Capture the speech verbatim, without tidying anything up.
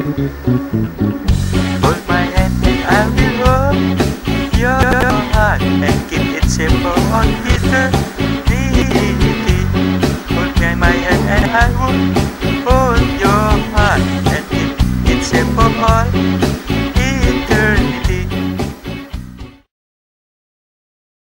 Put my hand and I will hold your heart and keep it simple on his knee. Put my hand and I will